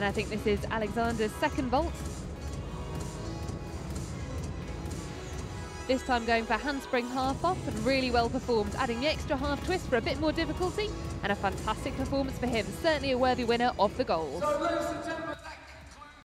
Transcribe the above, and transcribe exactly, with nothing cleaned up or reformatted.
And I think this is Alexander's second vault. This time going for handspring half off, and really well performed, adding the extra half twist for a bit more difficulty, and a fantastic performance for him. Certainly a worthy winner of the gold. So,